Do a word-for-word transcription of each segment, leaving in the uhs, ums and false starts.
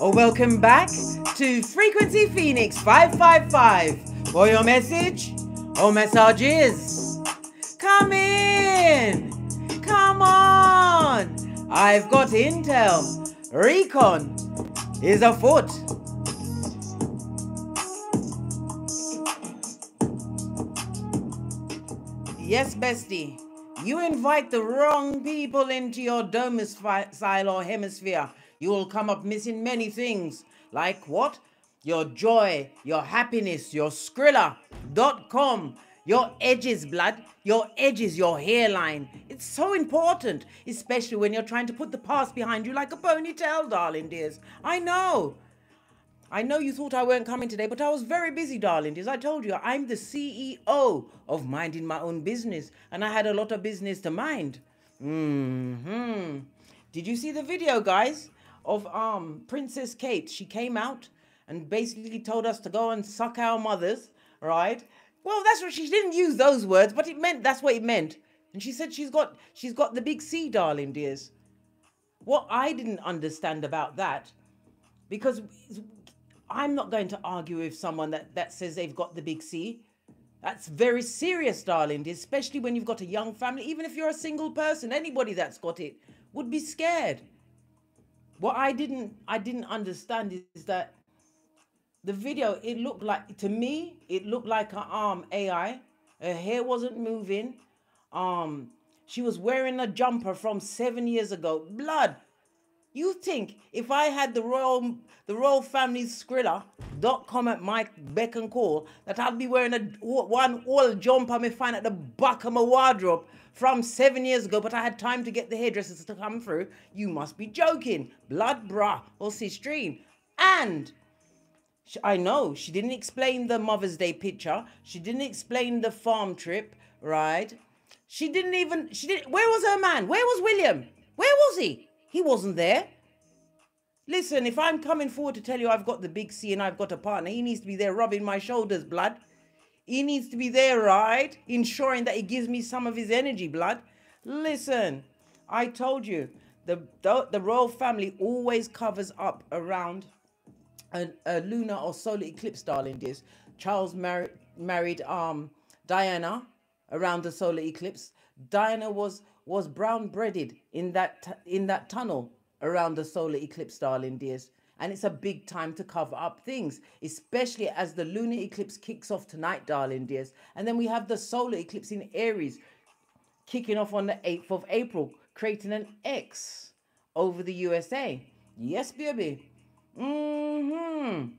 or welcome back to Frequency Phoenix five five five, for your message or messages. Come in, come on. I've got intel. Recon is afoot. Yes, bestie, you invite the wrong people into your domicile or hemisphere. You will come up missing many things. Like what? Your joy, your happiness, your Skrilla dot com, your edges, blood, your edges, your hairline. It's so important, especially when you're trying to put the past behind you like a ponytail, darling dears. I know. I know you thought I weren't coming today, but I was very busy, darling dears. I told you, I'm the C E O of minding my own business, and I had a lot of business to mind. Mm-hmm. Did you see the video, guys, of um, Princess Kate? She came out and basically told us to go and suck our mothers, right? Well, that's what she didn't use those words, but it meant that's what it meant. And she said she's got she's got the big C, darling dears. What I didn't understand about that, because I'm not going to argue with someone that that says they've got the big C. That's very serious, darling dears, especially when you've got a young family. Even if you're a single person, anybody that's got it would be scared. What I didn't I didn't understand is that the video, it looked like, to me, it looked like her arm A I. Her hair wasn't moving. Um, she was wearing a jumper from seven years ago. Blood. You think if I had the royal the royal family's Skrilla dot com at my beck and call, that I'd be wearing a one all jumper me find at the back of my wardrobe from seven years ago, but I had time to get the hairdressers to come through? You must be joking. Blood, brah, or sistrine. And I know she didn't explain the Mother's Day picture. She didn't explain the farm trip, right? She didn't even, she didn't, where was her man? Where was William? Where was he? He wasn't there. Listen, if I'm coming forward to tell you I've got the big C and I've got a partner, he needs to be there rubbing my shoulders, blood. He needs to be there, right? Ensuring that he gives me some of his energy, blood. Listen, I told you, the, the, the royal family always covers up around a, a lunar or solar eclipse, darling dears. Charles mar married um, Diana around the solar eclipse. Diana was... was brown breaded in that in that tunnel around the solar eclipse, darling dears. And it's a big time to cover up things, especially as the lunar eclipse kicks off tonight, darling dears. And then we have the solar eclipse in Aries kicking off on the eighth of April, creating an X over the U S A. Yes, baby. Mm-hmm.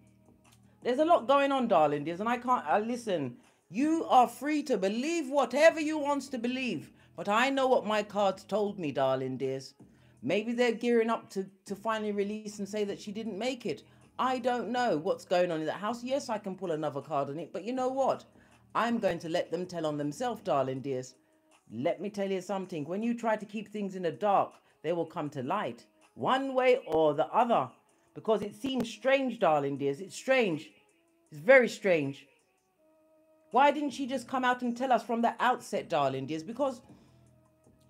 There's a lot going on, darling dears, and I can't, I listen, you are free to believe whatever you want to believe. But I know what my cards told me, darling dears. Maybe they're gearing up to, to finally release and say that she didn't make it. I don't know what's going on in that house. Yes, I can pull another card on it. But you know what? I'm going to let them tell on themselves, darling dears. Let me tell you something. When you try to keep things in the dark, they will come to light. One way or the other. Because it seems strange, darling dears. It's strange. It's very strange. Why didn't she just come out and tell us from the outset, darling dears? Because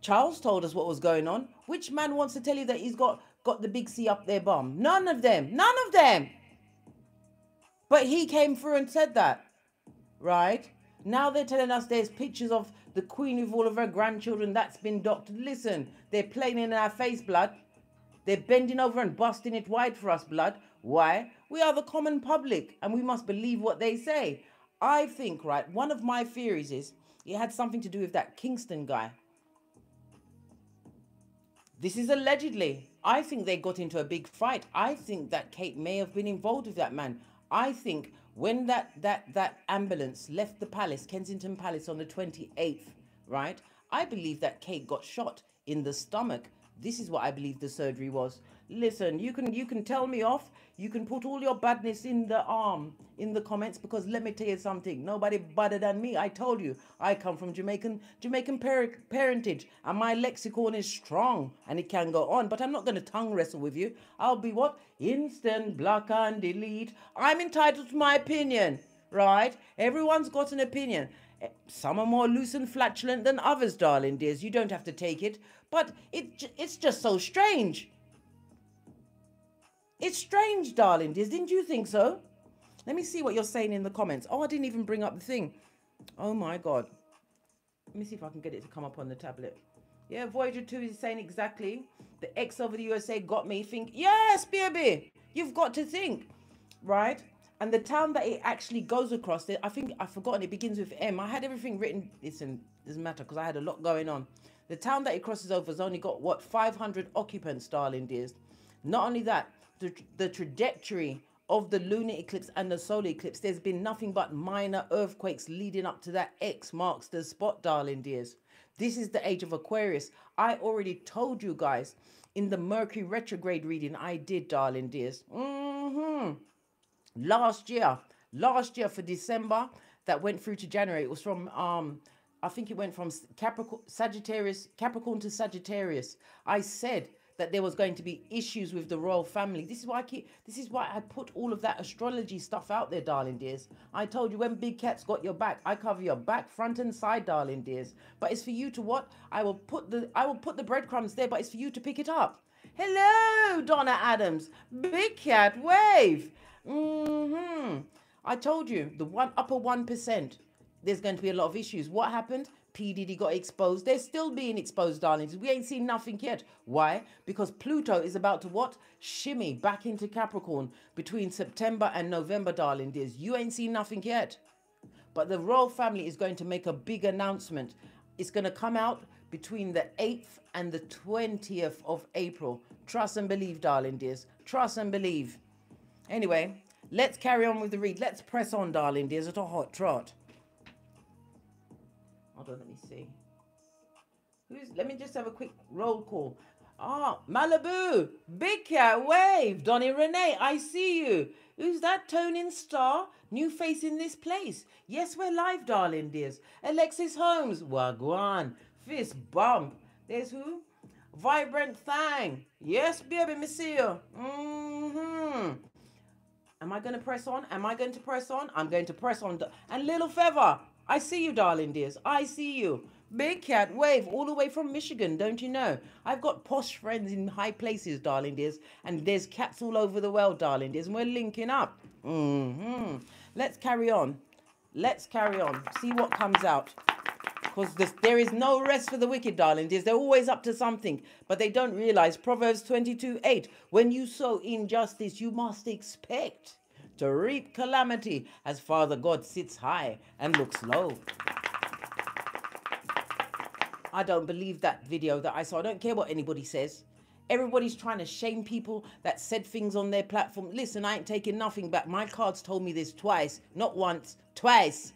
Charles told us what was going on. Which man wants to tell you that he's got, got the big C up their bum? None of them. None of them. But he came through and said that. Right? Now they're telling us there's pictures of the Queen with all of her grandchildren that's been doctored. Listen, they're playing in our face, blood. They're bending over and busting it wide for us, blood. Why? We are the common public and we must believe what they say. I think, right, one of my theories is it had something to do with that Kingston guy. This is allegedly. I think they got into a big fight. I think that Kate may have been involved with that man. I think when that that that ambulance left the palace, Kensington Palace, on the twenty-eighth, right? I believe that Kate got shot in the stomach. This is what I believe the surgery was. Listen, you can you can tell me off. You can put all your badness in the arm in the comments, because let me tell you something. Nobody badder than me. I told you, I come from Jamaican Jamaican par parentage, and my lexicon is strong, and it can go on. But I'm not going to tongue wrestle with you. I'll be what? Instant block and delete. I'm entitled to my opinion, right? Everyone's got an opinion. Some are more loose and flatulent than others, darling dears. You don't have to take it, but it it's just so strange. It's strange, darling. Didn't you think so? Let me see what you're saying in the comments. Oh, I didn't even bring up the thing. Oh, my God. Let me see if I can get it to come up on the tablet. Yeah, Voyager two is saying exactly. The X over the U S A got me think. Yes, baby. You've got to think. Right? And the town that it actually goes across, I think I've forgotten, it begins with M. I had everything written. Listen, it doesn't matter because I had a lot going on. The town that it crosses over has only got, what, five hundred occupants, darling dears. Not only that, the, the trajectory of the lunar eclipse and the solar eclipse, there's been nothing but minor earthquakes leading up to that. X marks the spot, darling dears. This is the age of Aquarius. I already told you guys in the Mercury retrograde reading I did, darling dears. Mm-hmm. Last year, last year for December, that went through to January. It was from, um, I think it went from Capricorn, Sagittarius, Capricorn to Sagittarius. I said that there was going to be issues with the royal family. This is why I keep, this is why I put all of that astrology stuff out there, darling dears. I told you when Big Cat's got your back, I cover your back, front and side, darling dears. But it's for you to what? I will put the, I will put the breadcrumbs there, but it's for you to pick it up. Hello, Donna Adams. Big Cat, wave. Mm-hmm. I told you, the one upper one percent, there's going to be a lot of issues. What happened? P. Diddy got exposed. They're still being exposed, darlings. We ain't seen nothing yet. Why? Because Pluto is about to what? Shimmy back into Capricorn between September and November, darling dears. You ain't seen nothing yet. But the royal family is going to make a big announcement. It's going to come out between the eighth and the twentieth of April. Trust and believe, darling dears. Trust and believe. Anyway, let's carry on with the read. Let's press on, darling dears, at a hot trot. Hold on, let me see. Who's? Let me just have a quick roll call. Ah, Malibu, Big Cat, wave. Donnie Renee, I see you. Who's that? Tonin Star, new face in this place. Yes, we're live, darling dears. Alexis Holmes, Wagwan, fist bump. There's who? Vibrant Thang. Yes, baby, miss you. Mm-hmm. Am I going to press on? Am I going to press on? I'm going to press on. And Little Feather, I see you, darling dears. I see you. Big Cat, wave, all the way from Michigan, don't you know? I've got posh friends in high places, darling dears. And there's cats all over the world, darling dears. And we're linking up. Mm-hmm. Let's carry on. Let's carry on. See what comes out. Because there is no rest for the wicked, darling dears. They're always up to something. But they don't realize Proverbs twenty-two, eight. When you sow injustice, you must expect to reap calamity as Father God sits high and looks low. I don't believe that video that I saw. I don't care what anybody says. Everybody's trying to shame people that said things on their platform. Listen, I ain't taking nothing back. My cards told me this twice. Not once, twice.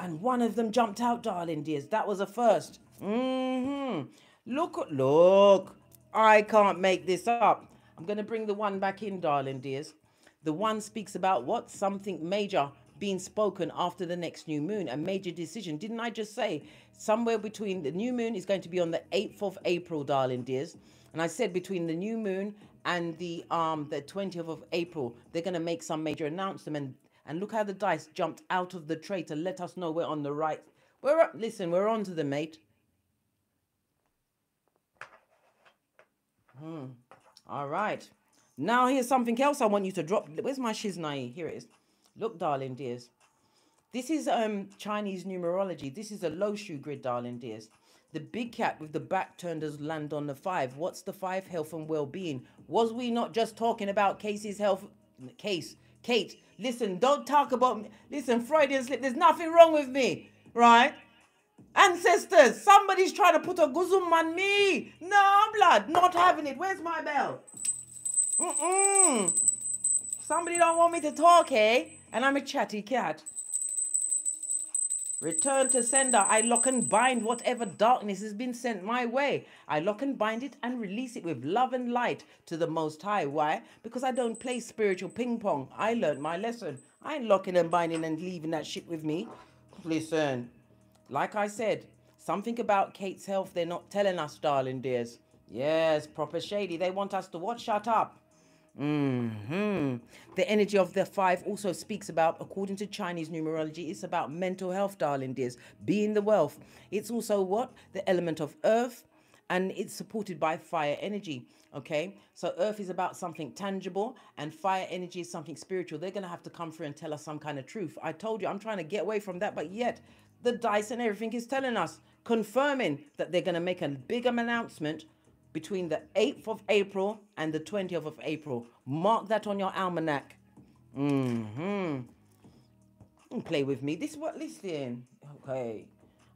And one of them jumped out, darling dears. That was a first. Mm-hmm. Look, look. I can't make this up. I'm going to bring the one back in, darling dears. The one speaks about what? Something major being spoken after the next new moon. A major decision. Didn't I just say? Somewhere between the new moon is going to be on the eighth of April, darling dears. And I said between the new moon and the, um, the twentieth of April, they're going to make some major announcement. And And look how the dice jumped out of the tray to let us know we're on the right. We're up. Listen, we're on to the mate. Hmm. All right. Now here's something else I want you to drop. Where's my shiznai? Here it is. Look, darling dears. This is um Chinese numerology. This is a Lo Shu grid, darling dears. The Big Cat with the back turned has landed on the five. What's the five? Health and well-being. Was we not just talking about Casey's health? Case. Kate, listen, don't talk about me. Listen, Freudian slip, there's nothing wrong with me, right? Ancestors, somebody's trying to put a guzum on me. No, blood, not having it. Where's my bell? Mm-mm. Somebody don't want me to talk, eh? And I'm a chatty cat. Return to sender. I lock and bind whatever darkness has been sent my way. I lock and bind it and release it with love and light to the Most High. Why? Because I don't play spiritual ping pong. I learned my lesson. I ain't locking and binding and leaving that shit with me. Listen, like I said, something about Kate's health they're not telling us, darling dears. Yes, proper shady. They want us to what? Shut up. Mm-hmm. The energy of the five also speaks about, according to Chinese numerology, it's about mental health, darling dears, being the wealth. It's also what? The element of earth and it's supported by fire energy, okay? So earth is about something tangible and fire energy is something spiritual. They're going to have to come through and tell us some kind of truth. I told you, I'm trying to get away from that, but yet the dice and everything is telling us, confirming that they're going to make a bigger announcement between the eighth of April and the twentieth of April. Mark that on your almanac. Mm-hmm. Play with me. This is what, listen. Okay.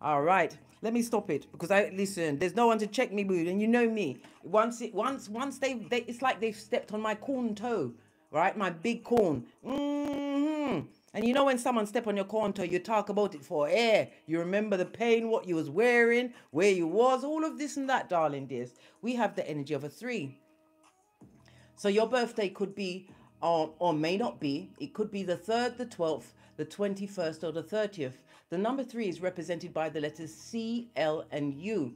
All right. Let me stop it because I, listen, there's no one to check me, boo, and you know me. Once it, once, once they, they, it's like they've stepped on my corn toe, right? My big corn. Mm-hmm. And you know when someone step on your corn toe, you talk about it for air. You remember the pain, what you was wearing, where you was, all of this and that, darling dears. We have the energy of a three. So your birthday could be, or, or may not be, it could be the third, the twelfth, the twenty-first, or the thirtieth. The number three is represented by the letters C, L, and U.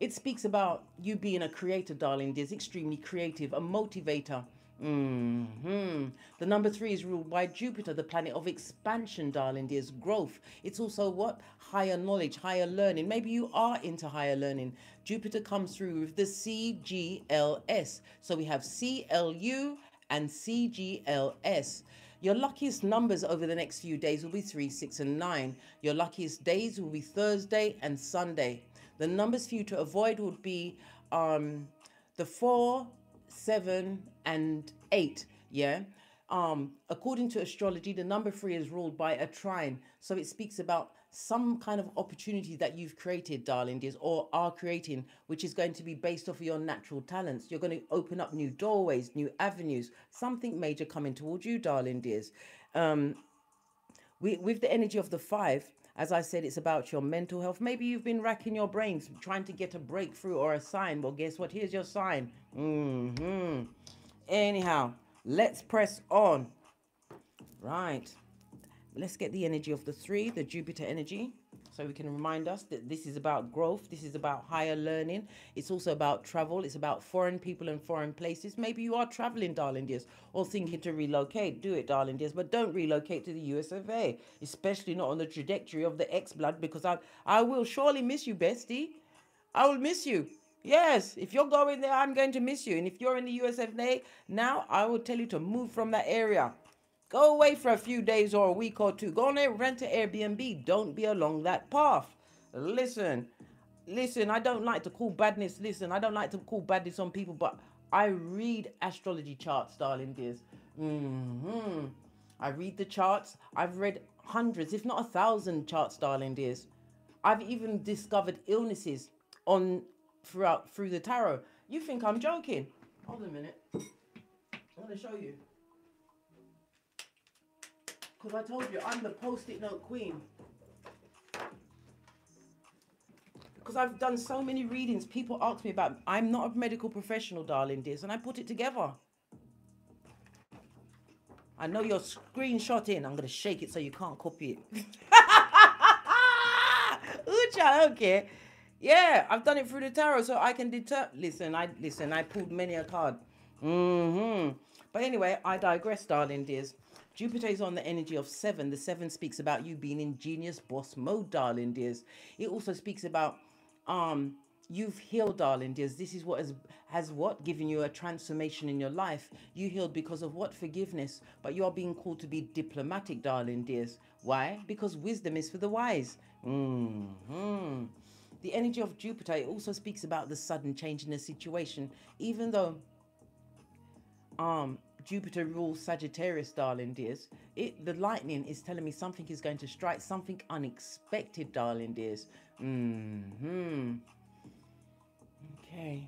It speaks about you being a creator, darling dears, extremely creative, a motivator. Mm-hmm. The number three is ruled by Jupiter, the planet of expansion, darling dears, growth. It's also what? Higher knowledge, higher learning. Maybe you are into higher learning. Jupiter comes through with the C, G, L, S. So we have C, L, U, and C, G, L, S. Your luckiest numbers over the next few days will be three, six, and nine. Your luckiest days will be Thursday and Sunday. The numbers for you to avoid would be um, the four, seven, and eight, yeah? Um, according to astrology, the number three is ruled by a trine. So it speaks about some kind of opportunity that you've created, darling dears, or are creating, which is going to be based off of your natural talents. You're going to open up new doorways, new avenues, something major coming towards you, darling dears. Um, we, with the energy of the five, as I said, it's about your mental health. Maybe you've been racking your brains, trying to get a breakthrough or a sign. Well, guess what? Here's your sign. Mm-hmm. Anyhow, let's press on. Right. Let's get the energy of the three, the Jupiter energy, so we can remind us that this is about growth. This is about higher learning. It's also about travel. It's about foreign people and foreign places. Maybe you are traveling, darling dears, or thinking to relocate. Do it, darling dears, but don't relocate to the U S of A, especially not on the trajectory of the ex-blood, because I, I will surely miss you, bestie. I will miss you. Yes, if you're going there, I'm going to miss you. And if you're in the U S of A now, I will tell you to move from that area. Go away for a few days or a week or two. Go on there, rent an Airbnb. Don't be along that path. Listen, listen, I don't like to call badness. Listen, I don't like to call badness on people, but I read astrology charts, darling dears. Mm-hmm. I read the charts. I've read hundreds, if not a thousand charts, darling dears. I've even discovered illnesses on throughout through the tarot. You think I'm joking? Hold a minute. I want to show you. Because I told you, I'm the post-it note queen. Because I've done so many readings, people ask me about, I'm not a medical professional, darling dears, and I put it together. I know you're screenshotting. I'm going to shake it so you can't copy it. Ooh, child, I don't care. Yeah, I've done it through the tarot, so I can deter... Listen, I, listen, I pulled many a card. Mm-hmm. But anyway, I digress, darling dears. Jupiter is on the energy of seven. The seven speaks about you being in genius boss mode, darling dears. It also speaks about um, you've healed, darling dears. This is what has, has what? Given you a transformation in your life. You healed because of what? Forgiveness. But you are being called to be diplomatic, darling dears. Why? Because wisdom is for the wise. Mm-hmm. The energy of Jupiter, it also speaks about the sudden change in the situation. Even though... Um, Jupiter rules Sagittarius, darling dears. It, the lightning is telling me something is going to strike, something unexpected, darling dears. Mm-hmm. Okay.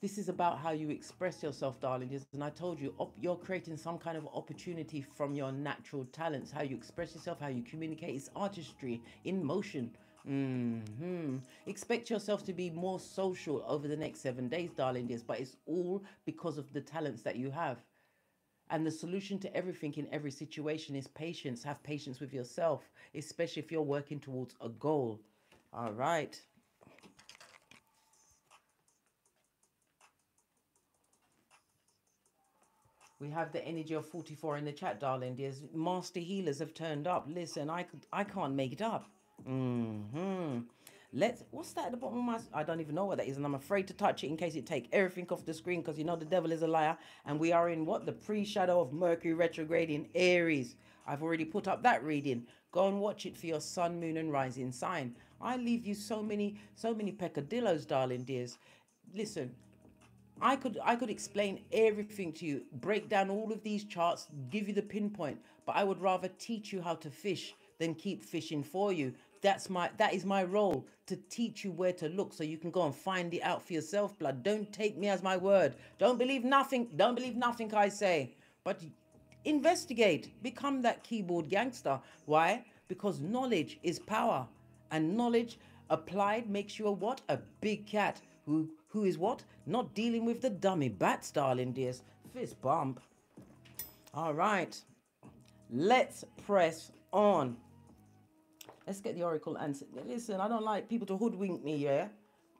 This is about how you express yourself, darling dears. And I told you, you're creating some kind of opportunity from your natural talents. How you express yourself, how you communicate. It's artistry in motion. Mm-hmm. Expect yourself to be more social over the next seven days, darling dears, but it's all because of the talents that you have. And the solution to everything in every situation is patience. Have patience with yourself, especially if you're working towards a goal. All right. We have the energy of forty-four in the chat, darling dears. Master healers have turned up. Listen, I, I can't make it up. Mm-hmm. Let's, what's that at the bottom of my, I don't even know what that is, and I'm afraid to touch it in case it take everything off the screen, because you know the devil is a liar, and we are in what, the pre-shadow of Mercury retrograde in Aries. I've already put up that reading. Go and watch it for your sun, moon, and rising sign. I leave you so many, so many peccadillos, darling dears. Listen, I could, I could explain everything to you, break down all of these charts, give you the pinpoint, but I would rather teach you how to fish than keep fishing for you. That's my, that is my role, to teach you where to look so you can go and find it out for yourself, blood. Don't take me as my word. Don't believe nothing. Don't believe nothing I say, but investigate, become that keyboard gangster. Why? Because knowledge is power, and knowledge applied makes you a what? A big cat who, who is what? Not dealing with the dummy bats, darling dears. Fist bump. All right, let's press on. Let's get the oracle answer. Listen, I don't like people to hoodwink me, yeah?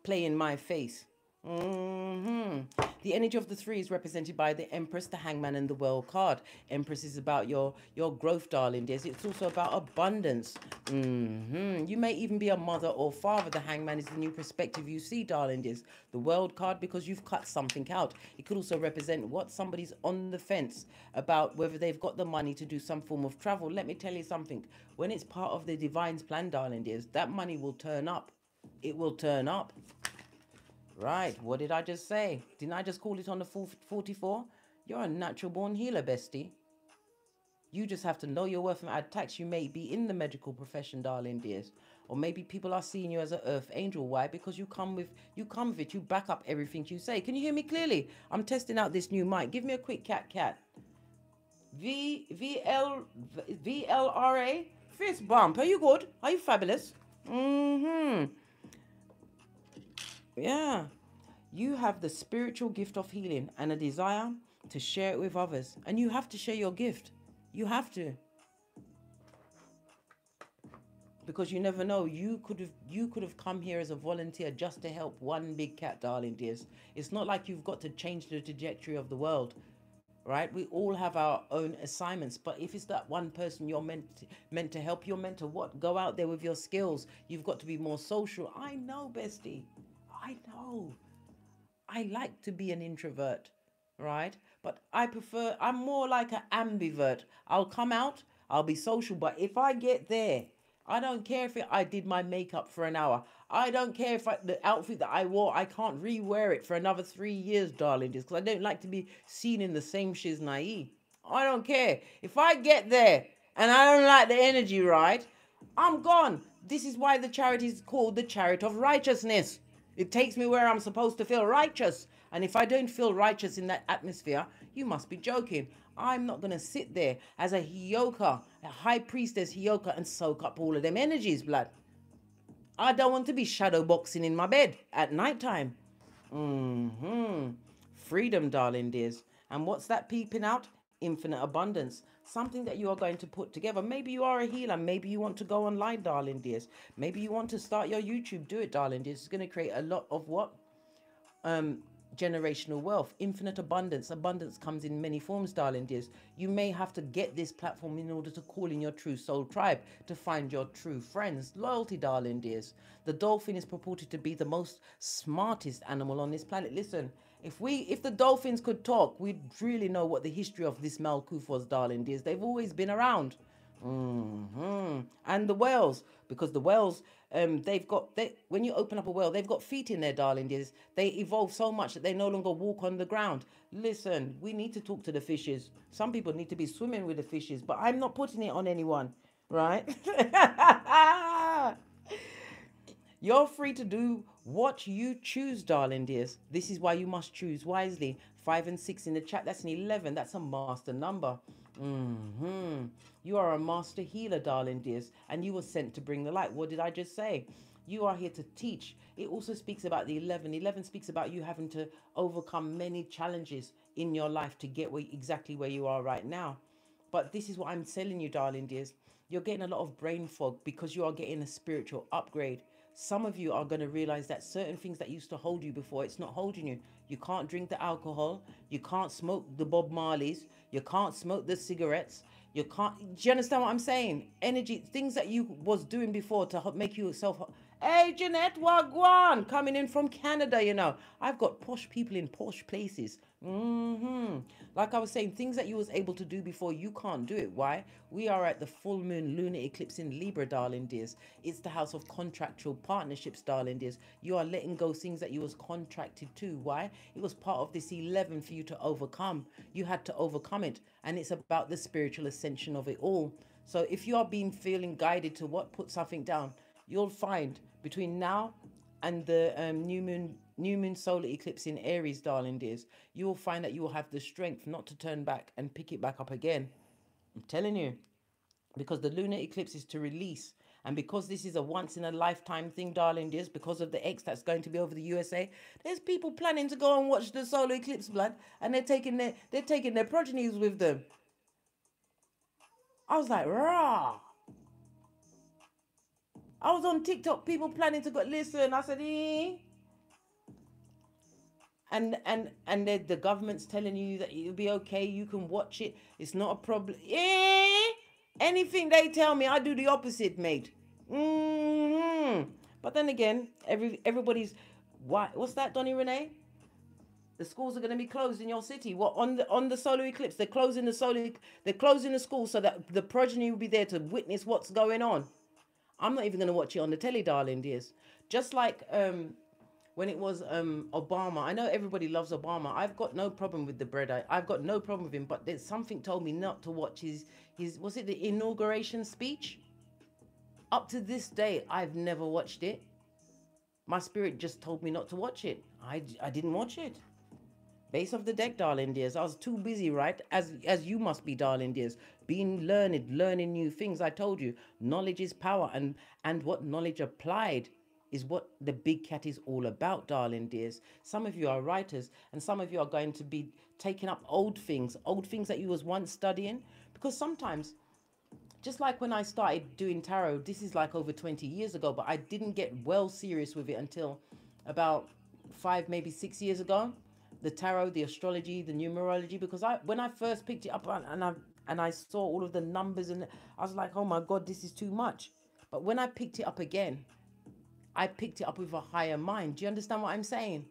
Play in my face. Mm-hmm. The energy of the three is represented by the Empress, the Hangman, and the World card. Empress is about your, your growth, darling dears. It's also about abundance. Mm-hmm. You may even be a mother or father. The Hangman is the new perspective you see, darling dears. The World card, because you've cut something out. It could also represent what somebody's on the fence about, whether they've got the money to do some form of travel. Let me tell you something. When it's part of the divine's plan, darling dears, that money will turn up. It will turn up. Right, what did I just say? Didn't I just call it on the forty-four? You're a natural-born healer, bestie. You just have to know your worth and add tax. You may be in the medical profession, darling dears. Or maybe people are seeing you as an earth angel. Why? Because you come with, you come with it. You back up everything you say. Can you hear me clearly? I'm testing out this new mic. Give me a quick cat-cat. V, V L, V L R A? Fist bump. Are you good? Are you fabulous? Mm-hmm. Yeah, you have the spiritual gift of healing and a desire to share it with others. And you have to share your gift. You have to. Because you never know, you could have you could have come here as a volunteer just to help one big cat, darling dears. It's not like you've got to change the trajectory of the world, right? We all have our own assignments. But if it's that one person you're meant to, meant to help, you're meant to what? Go out there with your skills. You've got to be more social. I know, bestie. I know. I like to be an introvert, right? But I prefer, I'm more like an ambivert. I'll come out, I'll be social, but if I get there, I don't care if it, I did my makeup for an hour. I don't care if I, the outfit that I wore, I can't re-wear it for another three years, darling, just because I don't like to be seen in the same shiznai. I don't care. If I get there and I don't like the energy, right, I'm gone. This is why the chariot is called the Chariot of Righteousness. It takes me where I'm supposed to feel righteous. And if I don't feel righteous in that atmosphere, you must be joking. I'm not going to sit there as a HEYOKA, a high priestess HEYOKA, and soak up all of them energies, blood. I don't want to be shadow boxing in my bed at night time. Mm-hmm. Freedom, darling dears. And what's that peeping out? Infinite abundance. Something that you are going to put together. Maybe you are a healer. Maybe you want to go online, darling dears. Maybe you want to start your YouTube. Do it, darling dears. It's going to create a lot of what? Um, generational wealth. Infinite abundance. Abundance comes in many forms, darling dears. You may have to get this platform in order to call in your true soul tribe, to find your true friends. Loyalty, darling dears. The dolphin is purported to be the most smartest animal on this planet. Listen, If we, if the dolphins could talk, we'd really know what the history of this Malkuth was, darling dears. They've always been around. Mm-hmm. And the whales, because the whales, um, they've got, they, when you open up a whale, they've got feet in there, darling dears. They evolved so much that they no longer walk on the ground. Listen, we need to talk to the fishes. Some people need to be swimming with the fishes, but I'm not putting it on anyone, right? You're free to do what you choose, darling dears. This is why you must choose wisely. Five and six in the chat, that's an eleven. That's a master number. Mm-hmm. You are a master healer, darling dears, and you were sent to bring the light. What did I just say? You are here to teach. It also speaks about the eleven. eleven speaks about you having to overcome many challenges in your life to get where, exactly where you are right now. But this is what I'm telling you, darling dears. You're getting a lot of brain fog because you are getting a spiritual upgrade. Some of you are going to realize that certain things that used to hold you before, it's not holding you. You can't drink the alcohol. You can't smoke the Bob Marleys. You can't smoke the cigarettes. You can't, do you understand what I'm saying? Energy, things that you was doing before to make yourself Hey, Jeanette Wagwan, coming in from Canada, you know. I've got posh people in posh places. Mm-hmm. Like I was saying, things that you was able to do before, you can't do it. Why? We are at the full moon lunar eclipse in Libra, darling dears. It's the house of contractual partnerships, darling dears. You are letting go things that you was contracted to. Why? It was part of this eleven for you to overcome. You had to overcome it. And it's about the spiritual ascension of it all. So if you are being feeling guided to what, put something down. You'll find between now and the um, new moon new moon solar eclipse in Aries, darling dears, you will find that you will have the strength not to turn back and pick it back up again. I'm telling you, because the lunar eclipse is to release. And because this is a once-in-a-lifetime thing, darling dears, because of the X that's going to be over the U S A, there's people planning to go and watch the solar eclipse, blood, and they're taking their, they're taking their progenies with them. I was like, rah. I was on TikTok, people planning to go, listen, I said, eh. And, and, and the, the government's telling you that it'll be okay, you can watch it, it's not a problem. Eh? Anything they tell me, I do the opposite, mate. Mm-hmm. But then again, every everybody's, why, what's that, Donnie Renee? The schools are going to be closed in your city. What, on the on the solar eclipse? They're closing the solar, they're closing the school so that the progeny will be there to witness what's going on. I'm not even going to watch it on the telly, darling dears. Just like um, when it was um, Obama. I know everybody loves Obama. I've got no problem with the bread. I, I've got no problem with him. But there's something told me not to watch his, his, was it the inauguration speech? Up to this day, I've never watched it. My spirit just told me not to watch it. I, I didn't watch it. Base of the deck, darling dears. I was too busy, right? As as you must be, darling dears. Being learned, learning new things. I told you, knowledge is power. And, and what knowledge applied is what the big cat is all about, darling dears. Some of you are writers and some of you are going to be taking up old things, old things that you was once studying. Because sometimes, just like when I started doing tarot, this is like over twenty years ago, but I didn't get well serious with it until about five, maybe six years ago. The tarot, the astrology, the numerology, because I when I first picked it up and I and I saw all of the numbers and I was like, oh my God, this is too much. But when I picked it up again, I picked it up with a higher mind. Do you understand what I'm saying?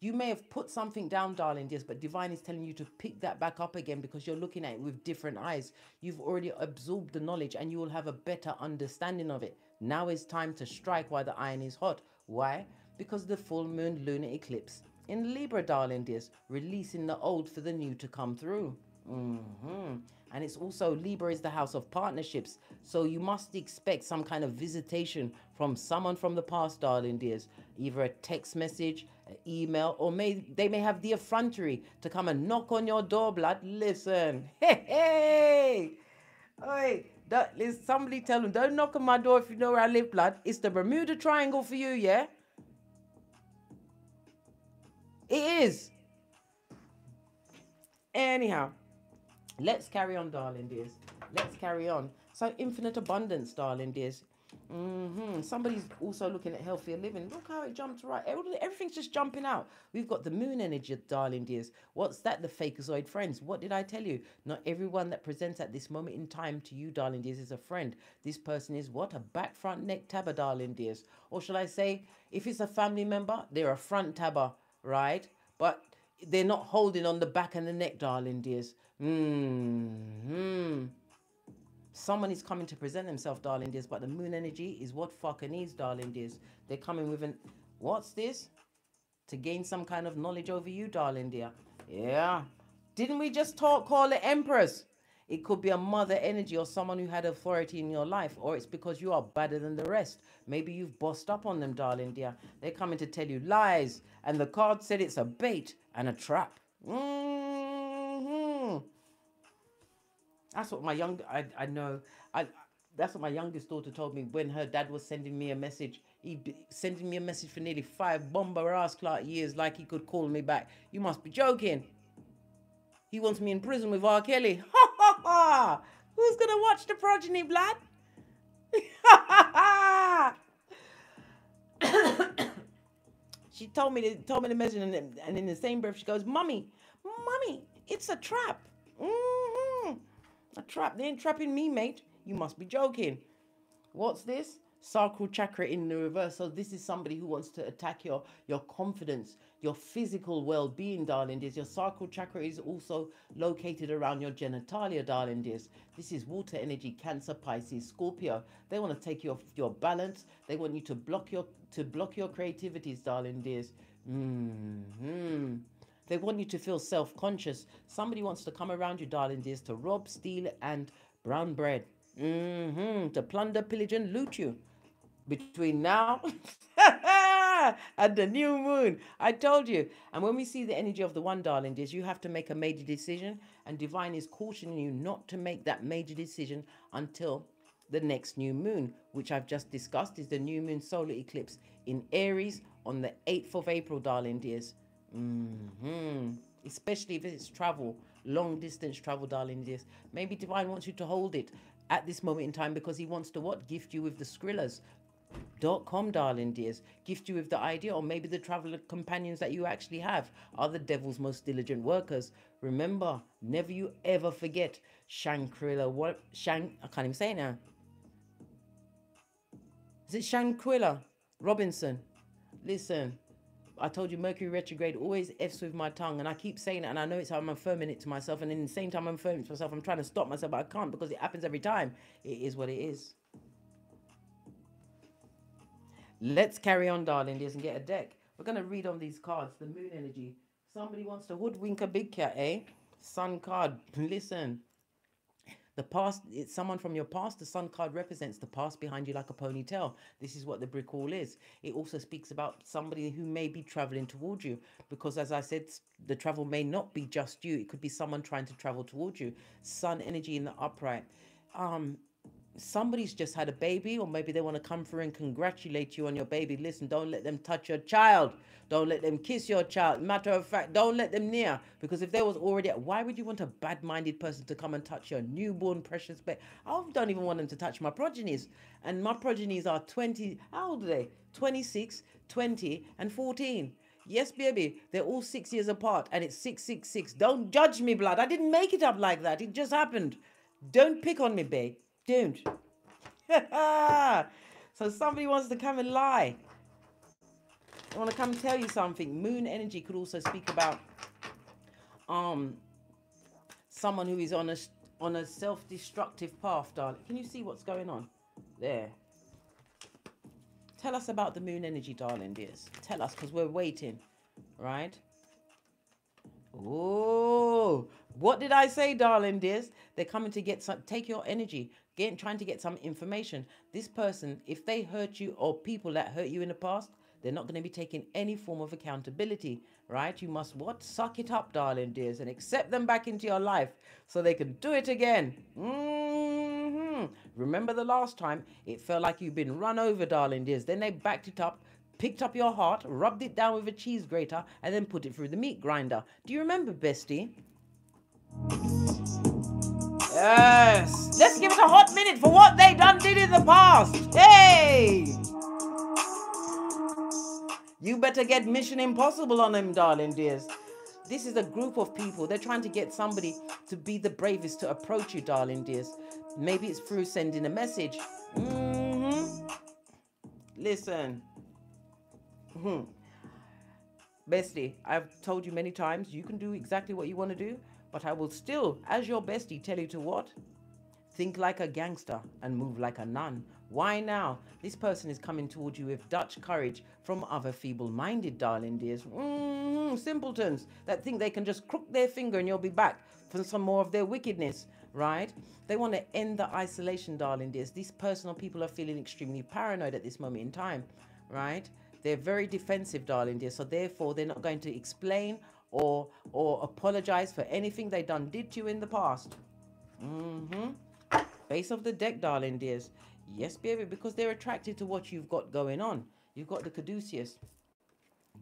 You may have put something down, darling dears, but divine is telling you to pick that back up again because you're looking at it with different eyes. You've already absorbed the knowledge and you will have a better understanding of it. Now is time to strike while the iron is hot. Why? Because the full moon lunar eclipse in Libra, darling dears, releasing the old for the new to come through. Mm-hmm. And it's also, Libra is the house of partnerships. So you must expect some kind of visitation from someone from the past, darling dears. Either a text message, an email, or may they may have the effrontery to come and knock on your door, blood. Listen. Hey, hey. Oi. Don't, somebody tell them, don't knock on my door if you know where I live, blood. It's the Bermuda Triangle for you, yeah? It is. Anyhow, let's carry on, darling dears. Let's carry on. So infinite abundance, darling dears. Mm-hmm. Somebody's also looking at healthier living. Look how it jumped right. Everything's just jumping out. We've got the moon energy, darling dears. What's that, the Fakerzoid friends? What did I tell you? Not everyone that presents at this moment in time to you, darling dears, is a friend. This person is what? A back, front, neck tabber, darling dears. Or shall I say, if it's a family member, they're a front tabber. Right, but they're not holding on the back and the neck, darling dears. Mm-hmm. Someone is coming to present themselves, darling dears, but the moon energy is what fucking is, darling dears. They're coming with an, what's this? To gain some kind of knowledge over you, darling dear. Yeah. Didn't we just talk, call it Empress? It could be a mother energy or someone who had authority in your life, or it's because you are better than the rest. Maybe you've bossed up on them, darling dear. They're coming to tell you lies, and the card said it's a bait and a trap. Mm-hmm. That's what my young, I, I know, I, that's what my youngest daughter told me when her dad was sending me a message. He'd be sending me a message for nearly five bomber ass clark years, like he could call me back. You must be joking. He wants me in prison with R. Kelly. Ha! Oh, who's gonna watch the progeny, blood? She told me to told me to measure, and, and in the same breath she goes, "Mummy, mummy, it's a trap, mm-hmm. a trap. They ain't trapping me, mate. You must be joking." What's this? sacral chakra in the reverse. So this is somebody who wants to attack your, your confidence, your physical well-being, darling dears. Your sacral chakra is also located around your genitalia, darling dears. This is water energy, Cancer, Pisces, Scorpio. They want to take you off your balance. They want you to block your, to block your creativities, darling dears. Mm-hmm. They want you to feel self-conscious. Somebody wants to come around you, darling dears, to rob, steal, and brown bread. Mm-hmm. To plunder, pillage, and loot you. Between now and the new moon, I told you. And when we see the energy of the one, darling dears, you have to make a major decision, and divine is cautioning you not to make that major decision until the next new moon, which I've just discussed is the new moon solar eclipse in Aries on the eighth of April, darling dears. Mm-hmm. Especially if it's travel, long distance travel, darling dears. Maybe divine wants you to hold it at this moment in time because he wants to what? Gift you with the Skrillers dot com, darling dears. Gift you with the idea, or maybe the travel companions that you actually have are the devil's most diligent workers. Remember, never you ever forget Shankrilla. What Shang? I can't even say it now. Is it Shankrilla Robinson? Listen, I told you Mercury retrograde always f's with my tongue, and I keep saying it, and I know it's how I'm affirming it to myself, and in the same time I'm affirming it to myself, I'm trying to stop myself, but I can't because it happens every time. It is what it is. Let's carry on, darling dears, and get a deck. We're going to read on these cards, the moon energy. Somebody wants to hoodwink a big cat, eh? Sun card, listen. The past, it's someone from your past. The sun card represents the past behind you like a ponytail. This is what the brick wall is. It also speaks about somebody who may be traveling towards you because, as I said, the travel may not be just you. It could be someone trying to travel towards you. Sun energy in the upright. Um, somebody's just had a baby, or maybe they want to come through and congratulate you on your baby. Listen, don't let them touch your child. Don't let them kiss your child. Matter of fact, don't let them near, because if there was already, why would you want a bad-minded person to come and touch your newborn precious baby? I don't even want them to touch my progenies, and my progenies are twenty, how old are they? twenty-six, twenty, and fourteen. Yes, baby, they're all six years apart, and it's six six six. Don't judge me, blood. I didn't make it up like that. It just happened. Don't pick on me, babe. Don't. So somebody wants to come and lie. I want to come tell you something. Moon energy could also speak about um someone who is on a on a self-destructive path, darling. Can you see what's going on there? Tell us about the moon energy, darling dears. Tell us, because we're waiting, right? Oh, what did I say, darling dears? They're coming to get some, take your energy, get, trying to get some information. This person, if they hurt you or people that hurt you in the past, they're not going to be taking any form of accountability, right? You must what? Suck it up, darling dears, and accept them back into your life so they can do it again. Mm-hmm. Remember the last time it felt like you've been run over, darling dears. Then they backed it up, picked up your heart, rubbed it down with a cheese grater, and then put it through the meat grinder. Do you remember, bestie? Yes. Let's give it a hot minute for what they done did in the past. Hey! You better get Mission Impossible on them, darling dears. This is a group of people. They're trying to get somebody to be the bravest to approach you, darling dears. Maybe it's through sending a message. Mm-hmm. Listen. Hmm. Bestie, I've told you many times, you can do exactly what you want to do, but I will still, as your bestie, tell you to what? Think like a gangster and move like a nun. Why now? This person is coming towards you with Dutch courage from other feeble-minded, darling dears. Mm, simpletons that think they can just crook their finger and you'll be back for some more of their wickedness, right? They want to end the isolation, darling dears. These personal people are feeling extremely paranoid at this moment in time, right? They're very defensive, darling dear. So therefore, they're not going to explain or or apologize for anything they done did to you in the past. Mm-hmm. Base of the deck, darling dears. Yes, baby, because they're attracted to what you've got going on. You've got the caduceus.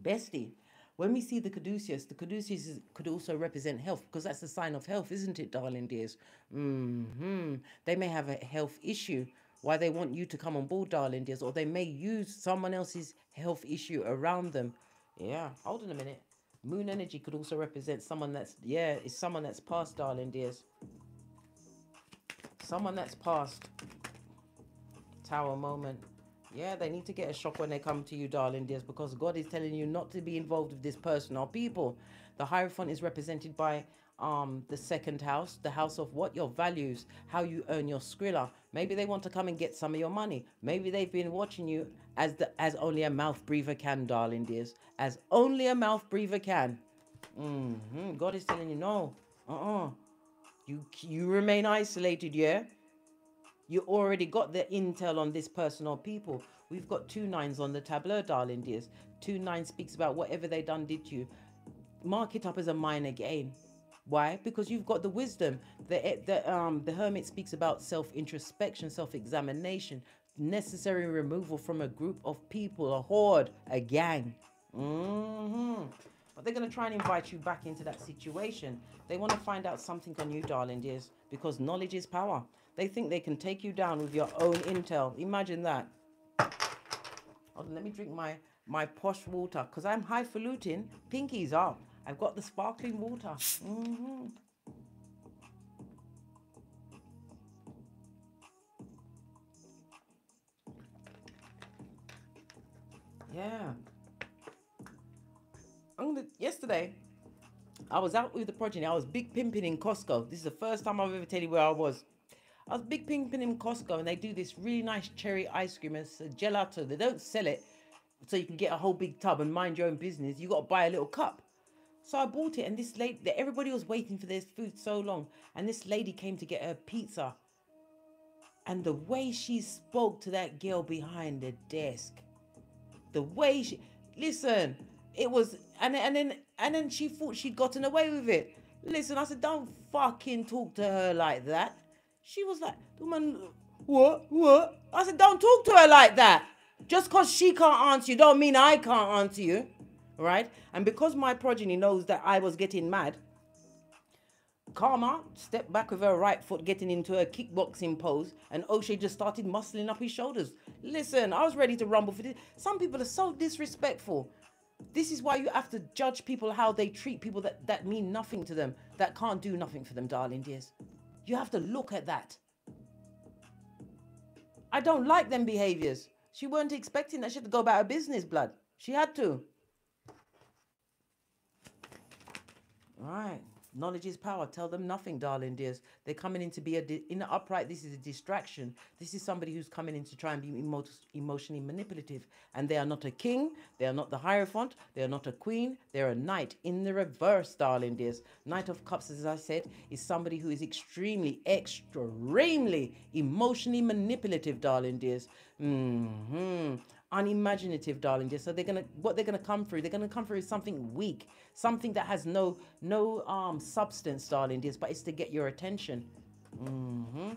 Bestie, when we see the caduceus, the caduceus is, could also represent health, because that's the sign of health, isn't it, darling dears? Mm-hmm. They may have a health issue. Why they want you to come on board, darling dears, or they may use someone else's health issue around them. Yeah, hold on a minute. Moon energy could also represent someone that's, yeah, it's someone that's passed, darling dears. Someone that's passed. Tower moment. Yeah, they need to get a shock when they come to you, darling dears, because God is telling you not to be involved with this person or people. The Hierophant is represented by um, the second house, the house of what? Your values, how you earn your skrilla. Maybe they want to come and get some of your money. Maybe they've been watching you as, the, as only a mouth breather can, darling dears. As only a mouth breather can. Mm-hmm. God is telling you, no, uh-uh. You, you remain isolated, yeah? You already got the intel on this person or people. We've got two nines on the tableau, darling dears. Two nines speaks about whatever they done did to you. Mark it up as a minor gain. Why? Because you've got the wisdom. The, the, um, the hermit speaks about self-introspection, self-examination, necessary removal from a group of people, a horde, a gang. Mm-hmm. But they're going to try and invite you back into that situation. They want to find out something on you, darling dears, because knowledge is power. They think they can take you down with your own intel. Imagine that. Hold on, let me drink my, my posh water, because I'm highfalutin. Pinkies up. I've got the sparkling water. Mm-hmm. Yeah. I'm gonna, yesterday, I was out with the progeny. I was big pimping in Costco. This is the first time I've ever tell you where I was. I was big pimping in Costco, and they do this really nice cherry ice cream. And it's a gelato. They don't sell it, so you can get a whole big tub and mind your own business. You got to buy a little cup. So I bought it, and this lady, everybody was waiting for their food so long, and this lady came to get her pizza. And the way she spoke to that girl behind the desk, the way she, listen, it was, and and then and then she thought she'd gotten away with it. Listen, I said, don't fucking talk to her like that. She was like, the woman, what, what? I said, don't talk to her like that. Just because she can't answer you don't mean I can't answer you, right? And because my progeny knows that I was getting mad, Karma stepped back with her right foot, getting into her kickboxing pose, and O'Shea just started muscling up his shoulders. Listen, I was ready to rumble for this. Some people are so disrespectful. This is why you have to judge people how they treat people that, that mean nothing to them, that can't do nothing for them, darling dears. You have to look at that. I don't like them behaviors. She weren't expecting that. She had to go about her business, blood. She had to. All right. Knowledge is power. Tell them nothing, darling dears. They're coming in to be a in the upright. This is a distraction. This is somebody who's coming in to try and be emo emotionally manipulative. And they are not a king. They are not the Hierophant. They are not a queen. They're a knight in the reverse, darling dears. Knight of Cups, as I said, is somebody who is extremely, extremely emotionally manipulative, darling dears. Mm-hmm. Unimaginative, darling dear. So they're gonna, what they're gonna come through, they're gonna come through is something weak, something that has no, no um substance, darling dears. But it's to get your attention. Mm-hmm.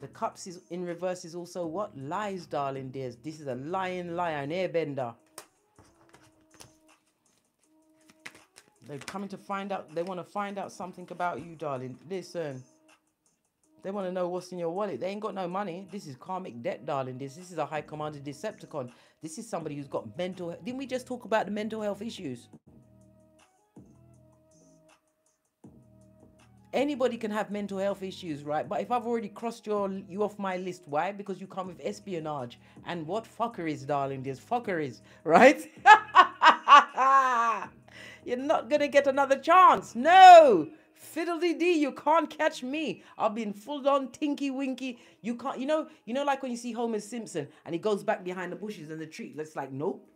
The cups is in reverse is also what? Lies, darling dears. This is a lying lion, airbender. They're coming to find out. They want to find out something about you, darling. Listen. They want to know what's in your wallet. They ain't got no money. This is karmic debt, darling. This, this is a high commander Decepticon. This is somebody who's got mental... Didn't we just talk about the mental health issues? Anybody can have mental health issues, right? But if I've already crossed your, you off my list, why? Because you come with espionage. And what fuckeries, darling. There's fuckeries, right? You're not going to get another chance. No! Fiddle-dee-dee, you can't catch me. I've been full-on tinky-winky. You can't, you know, you know, like when you see Homer Simpson and he goes back behind the bushes and the tree looks like, nope.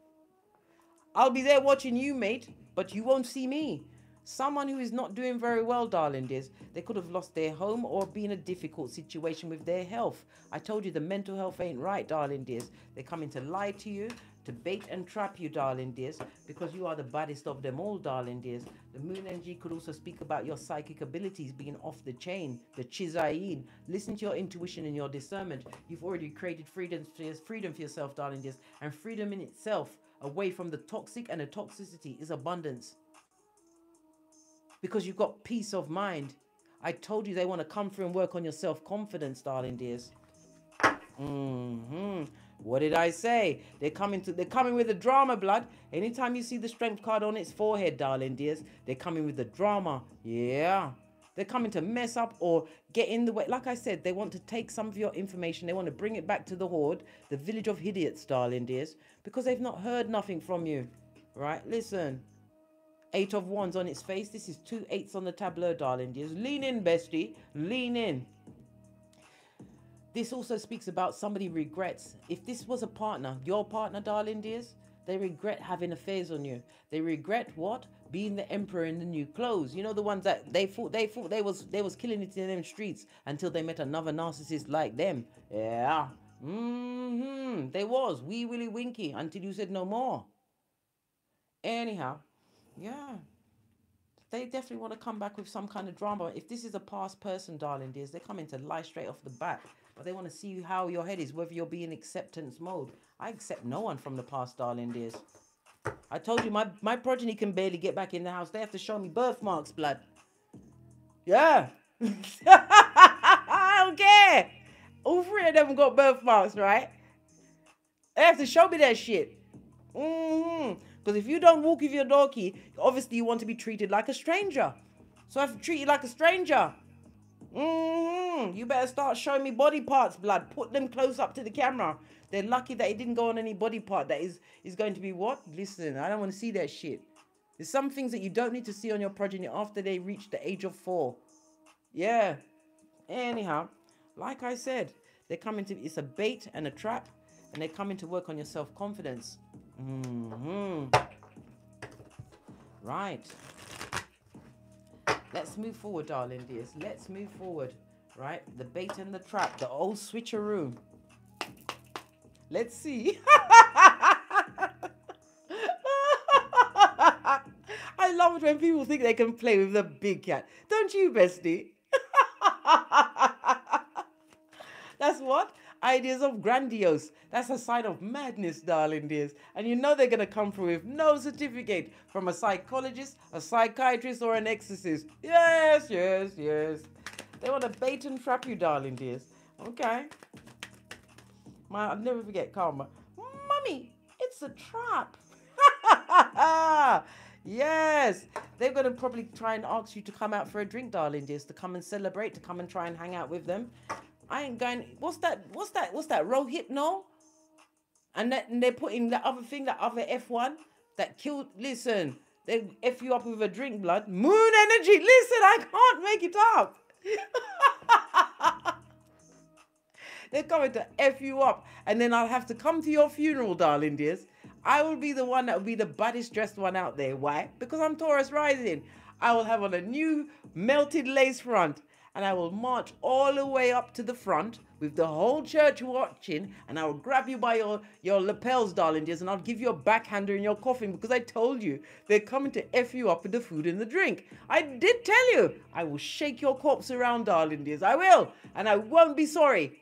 I'll be there watching you, mate, but you won't see me. Someone who is not doing very well, darling dears. They could have lost their home or been in a difficult situation with their health. I told you the mental health ain't right, darling dears. They're coming to lie to you, to bait and trap you, darling dears, because you are the baddest of them all, darling dears. The moon energy could also speak about your psychic abilities being off the chain, the chizayin. Listen to your intuition and your discernment. You've already created freedom freedom for yourself, darling dears, and freedom in itself, away from the toxic, and the toxicity is abundance. Because you've got peace of mind. I told you they want to come through and work on your self-confidence, darling dears. Mm-hmm. What did I say? They're coming to, they're coming with the drama, blood. Anytime you see the strength card on its forehead, darling dears, they're coming with the drama. Yeah. They're coming to mess up or get in the way. Like I said, they want to take some of your information. They want to bring it back to the horde, the village of idiots, darling dears, because they've not heard nothing from you, right? Listen, Eight of Wands on its face. This is two eights on the tableau, darling dears. Lean in, bestie. Lean in. This also speaks about somebody regrets. If this was a partner, your partner, darling dears, they regret having affairs on you. They regret what? Being the emperor in the new clothes. You know, the ones that they thought they thought they was they was killing it in them streets until they met another narcissist like them. Yeah. Mm-hmm. They was wee willy winky until you said no more. Anyhow, yeah. They definitely want to come back with some kind of drama. If this is a past person, darling dears, they're coming to lie straight off the bat. But they want to see how your head is, whether you'll be in acceptance mode. I accept no one from the past, darling dears. I told you, my, my progeny can barely get back in the house. They have to show me birthmarks, blood. Yeah. I don't care. All three of them got birthmarks, right? They have to show me that shit. Mm-hmm. Because if you don't walk with your door key, obviously you want to be treated like a stranger. So I have to treat you like a stranger. Mm-hmm. You better start showing me body parts, blood. Put them close up to the camera. They're lucky that it didn't go on any body part that is, is going to be what? Listen, I don't want to see that shit. There's some things that you don't need to see on your progeny after they reach the age of four. Yeah. Anyhow, like I said, they're coming to, it's a bait and a trap, and they're coming to work on your self-confidence. Mm-hmm. Right. Let's move forward, darling dears. Let's move forward, right? The bait and the trap, the old switcheroo. Let's see. I love it when people think they can play with the big cat. Don't you, bestie? That's what? Ideas of grandiose. That's a sign of madness, darling dears. And you know they're going to come through with no certificate from a psychologist, a psychiatrist, or an exorcist. Yes, yes, yes. They want to bait and trap you, darling dears. Okay. My, I'll never forget karma. Mummy, it's a trap. Yes. They're going to probably try and ask you to come out for a drink, darling dears, to come and celebrate, to come and try and hang out with them. I ain't going, what's that, what's that, what's that, Rohypnol? And, that, and they're putting the other thing, that other F one, that killed, listen, they F you up with a drink, blood. Moon energy, listen, I can't make it up. They're coming to F you up. And then I'll have to come to your funeral, darling dears. I will be the one that will be the baddest dressed one out there. Why? Because I'm Taurus rising. I will have on a new melted lace front. And I will march all the way up to the front with the whole church watching, and I will grab you by your, your lapels, darling dears, and I'll give you a backhander in your coffin because I told you they're coming to F you up with the food and the drink. I did tell you. I will shake your corpse around, darling dears. I will, and I won't be sorry.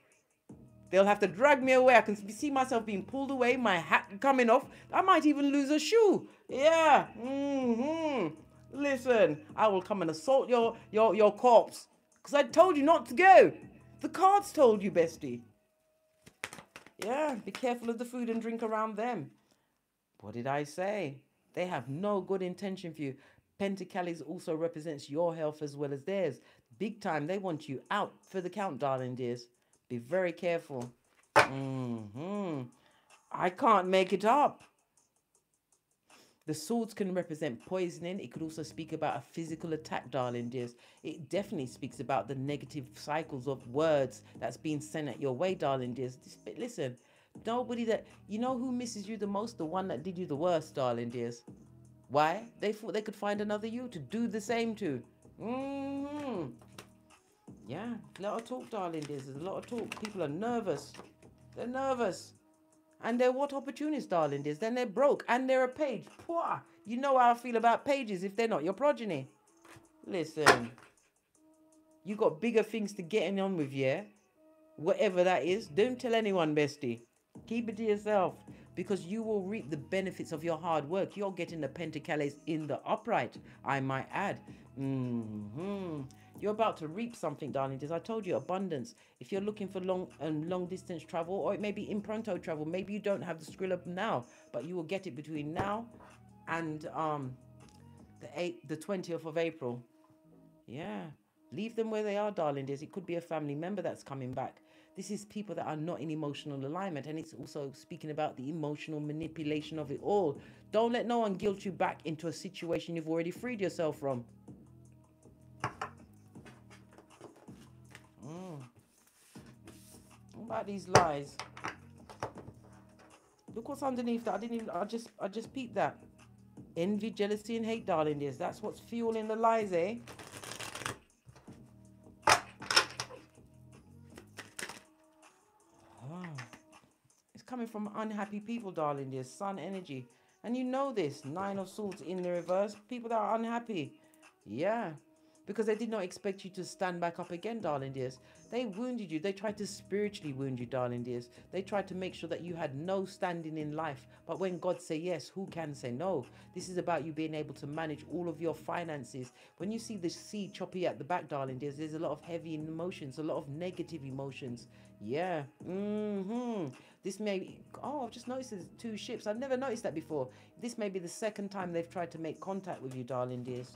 They'll have to drag me away. I can see myself being pulled away, my hat coming off. I might even lose a shoe. Yeah. Mm-hmm. Listen, I will come and assault your, your, your corpse. Because I told you not to go. The cards told you, bestie. Yeah, be careful of the food and drink around them. What did I say? They have no good intention for you. Pentacles also represents your health as well as theirs. Big time, they want you out for the count, darling dears. Be very careful. Mm-hmm. I can't make it up. The swords can represent poisoning. It could also speak about a physical attack, darling dears. It definitely speaks about the negative cycles of words that's being sent at your way, darling dears. Listen, nobody that, you know who misses you the most? The one that did you the worst, darling dears. Why? They thought they could find another you to do the same to. Mm-hmm. Yeah, a lot of talk, darling dears. There's a lot of talk. People are nervous. They're nervous. And they're what opportunists, darling dears. Then they're broke and they're a page. Pwah. You know how I feel about pages if they're not your progeny. Listen, you got bigger things to get on with, yeah? Whatever that is, don't tell anyone, bestie. Keep it to yourself because you will reap the benefits of your hard work. You're getting the pentacles in the upright, I might add. Mm-hmm. You're about to reap something, darling dears. I told you, abundance. If you're looking for long and um, long distance travel, or it may be impronto travel, maybe you don't have the skill up now, but you will get it between now and um, the eighth, the twentieth of April. Yeah, Leave them where they are, darling dears. It could be a family member that's coming back. This is people that are not in emotional alignment. And it's also speaking about the emotional manipulation of it all. Don't let no one guilt you back into a situation you've already freed yourself from. Mm. What about these lies? Look what's underneath that. I didn't even, I just, I just peeped that. Envy, jealousy, and hate, darling dears. That's what's fueling the lies, eh? Coming from unhappy people, darling dear. Sun energy, and you know this. Nine of Swords in the reverse, people that are unhappy, yeah, because they did not expect you to stand back up again, darling dears. They wounded you. They tried to spiritually wound you, darling dears. They tried to make sure that you had no standing in life. But when God say yes, who can say no? This is about you being able to manage all of your finances. When you see the sea choppy at the back, darling dears, there's a lot of heavy emotions, a lot of negative emotions, yeah. mm-hmm This may be, oh, I've just noticed there's two ships. I've never noticed that before. This may be the second time they've tried to make contact with you, darling dears.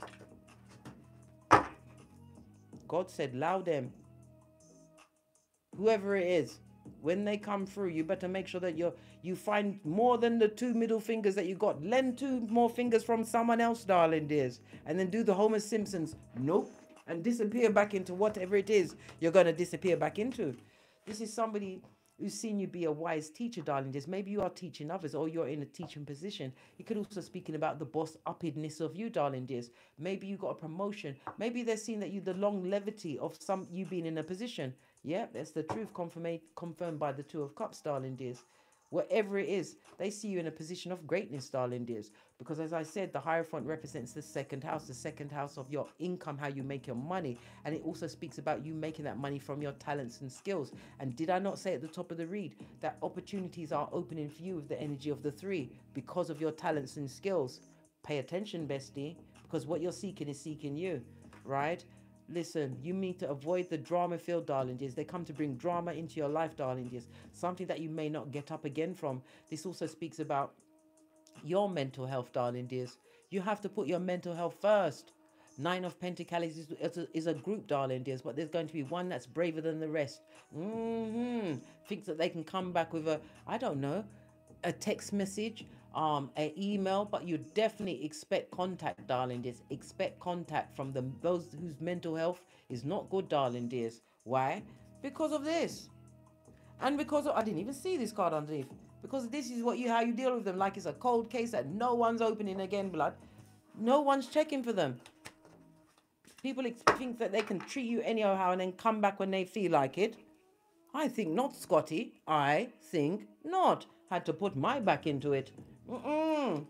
God said, allow them. Whoever it is, when they come through, you better make sure that you're, you find more than the two middle fingers that you got. Lend two more fingers from someone else, darling dears. And then do the Homer Simpsons. Nope. And disappear back into whatever it is you're going to disappear back into. This is somebody who's seen you be a wise teacher, darling dears. Maybe you are teaching others, or you're in a teaching position. You could also speaking about the boss-uppedness of you, darling dears. Maybe you got a promotion. Maybe they're seeing that you the long levity of some you being in a position. Yeah, that's the truth confirmed by the Two of Cups, darling dears. Whatever it is, they see you in a position of greatness, darling dears. Because as I said, the Hierophant represents the second house, the second house of your income, how you make your money. And it also speaks about you making that money from your talents and skills. And did I not say at the top of the read that opportunities are opening for you with the energy of the three because of your talents and skills? Pay attention, bestie, because what you're seeking is seeking you, right? Listen, you need to avoid the drama field, darling dears. They come to bring drama into your life, darling dears. Something that you may not get up again from. This also speaks about your mental health, darling dears. You have to put your mental health first. Nine of Pentacles is, is, a, is a group, darling dears, but there's going to be one that's braver than the rest. Mm-hmm. Thinks that they can come back with a, I don't know, a text message, um an email, but you definitely expect contact, darling dears. Expect contact from the those whose mental health is not good, darling dears. Why? Because of this, and because of, I didn't even see this card underneath, because this is what you how you deal with them, like it's a cold case that no one's opening again, blood. No one's checking for them. People think that they can treat you anyhow and then come back when they feel like it. I think not, Scotty. I think not. Had to put my back into it. Mm-mm.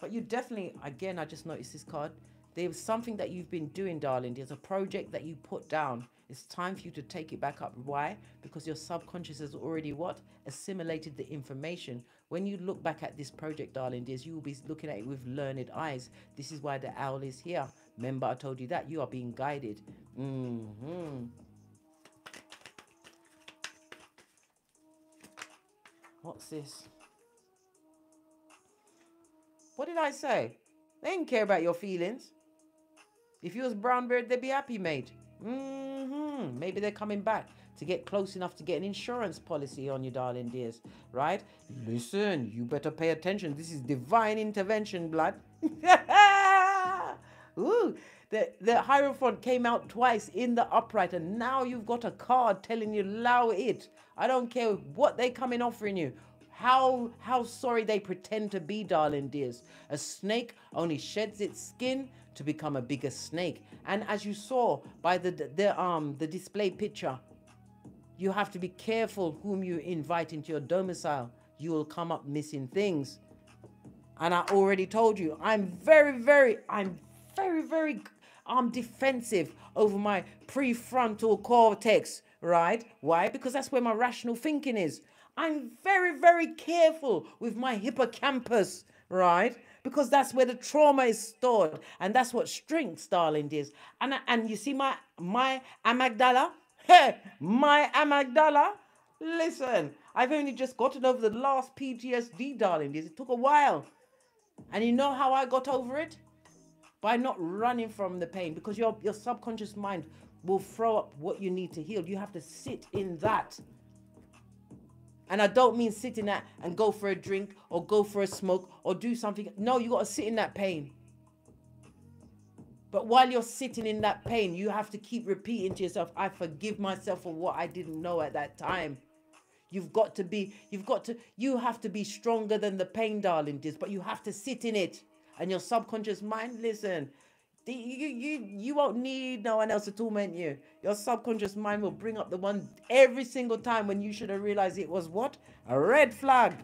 But you definitely, again, I just noticed this card. There was something that you've been doing, darling. There's a project that you put down. It's time for you to take it back up. Why? Because your subconscious has already what? Assimilated the information. When you look back at this project, darling dears, you will be looking at it with learned eyes. This is why the owl is here. Remember, I told you that. You are being guided. Mm-hmm. What's this? What did I say? They didn't care about your feelings. If you was brown beard, they'd be happy, mate. Mm-hmm. Maybe they're coming back to get close enough to get an insurance policy on you, darling dears, right? Listen, you better pay attention. This is divine intervention, blood. Ooh, the, the Hierophant came out twice in the upright, and now you've got a card telling you, allow it. I don't care what they come in offering you. How, how sorry they pretend to be, darling dears. A snake only sheds its skin to become a bigger snake. And as you saw by the, the, um, the display picture, you have to be careful whom you invite into your domicile. You will come up missing things. And I already told you, I'm very, very, I'm very, very um, defensive over my prefrontal cortex, right? Why? Because that's where my rational thinking is. I'm very, very careful with my hippocampus, right? Because that's where the trauma is stored, and that's what strengths, darling dears. And and you see my my amygdala, hey, my amygdala. Listen, I've only just gotten over the last P T S D, darling dears. It took a while, and you know how I got over it? by not running from the pain, because your, your subconscious mind will throw up what you need to heal. You have to sit in that. And I don't mean sit in that and go for a drink or go for a smoke or do something. No, you got to sit in that pain. But while you're sitting in that pain, you have to keep repeating to yourself, I forgive myself for what I didn't know at that time. You've got to be, you've got to, you have to be stronger than the pain, darling, this, but you have to sit in it. And your subconscious mind, listen, you, you, you won't need no one else to torment you. Your subconscious mind will bring up the one every single time when you should have realized it was what? A red flag.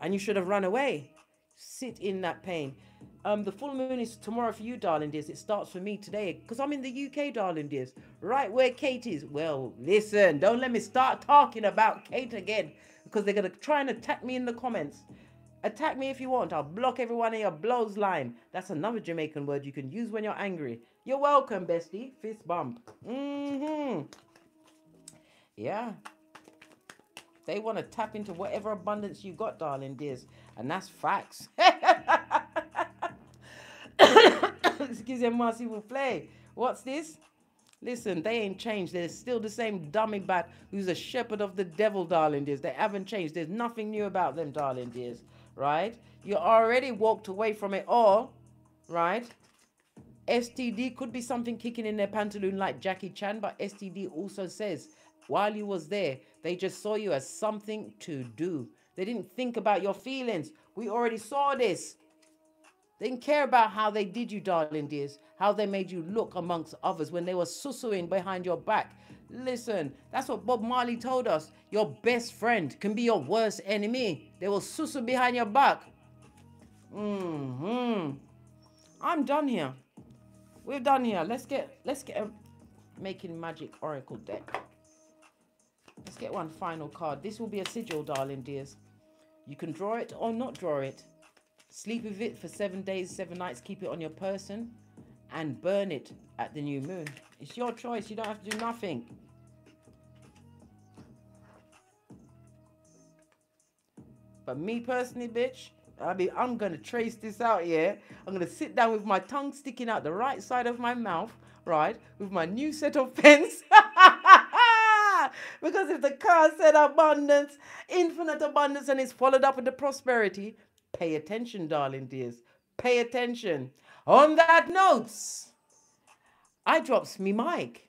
And you should have run away. Sit in that pain. Um, the full moon is tomorrow for you, darling dears. It starts for me today because I'm in the U K, darling dears, right where Kate is. Well, listen, don't let me start talking about Kate again because they're going to try and attack me in the comments. Attack me if you want. I'll block everyone in your blows line. That's another Jamaican word you can use when you're angry. You're welcome, bestie. Fist bump. Mm-hmm. Yeah. They want to tap into whatever abundance you've got, darling dears. And that's facts. Excuse me, Marcy will play. What's this? Listen, they ain't changed. They're still the same dummy bat who's a shepherd of the devil, darling dears. They haven't changed. There's nothing new about them, darling dears. Right? You already walked away from it all. Right? S T D could be something kicking in their pantaloon like Jackie Chan, but S T D also says while you was there, they just saw you as something to do. They didn't think about your feelings. We already saw this. They didn't care about how they did you, darling dears, how they made you look amongst others when they were sussing behind your back. Listen, that's what Bob Marley told us. Your best friend can be your worst enemy. They will sussle behind your back. Mm-hmm. I'm done here. We're done here. Let's get, let's get a Making Magic Oracle deck. Let's get one final card. This will be a sigil, darling dears. You can draw it or not draw it. Sleep with it for seven days, seven nights. Keep it on your person and burn it at the new moon. It's your choice. You don't have to do nothing. But me personally, bitch, I mean, I'm going to trace this out here. I'm going to sit down with my tongue sticking out the right side of my mouth, right, with my new set of pens. Because if the card said abundance, infinite abundance, and it's followed up with the prosperity, pay attention, darling dears. Pay attention. On that note, I drops me mic.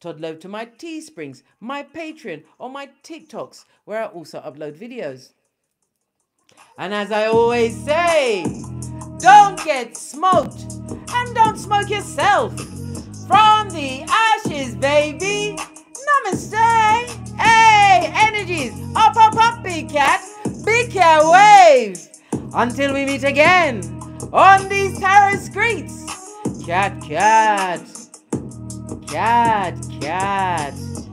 Todd Lowe to my Teesprings, my Patreon, or my TikToks, where I also upload videos. And as I always say, don't get smoked, and don't smoke yourself. From the ashes, baby. Namaste. Hey, energies. Up, up, up, big cat. Big cat wave. Until we meet again on these tarot streets. Cat, cat. Cat, cat.